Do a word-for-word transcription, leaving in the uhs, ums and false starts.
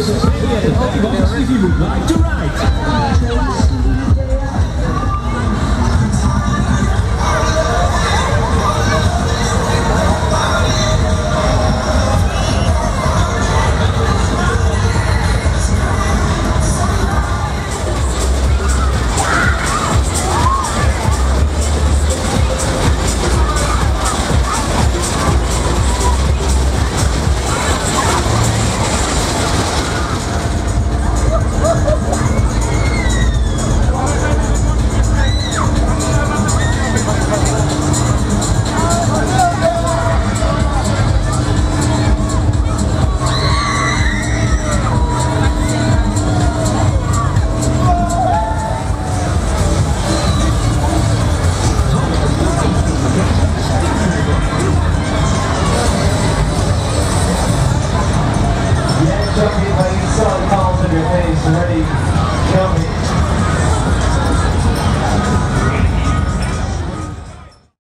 If you would like to ride.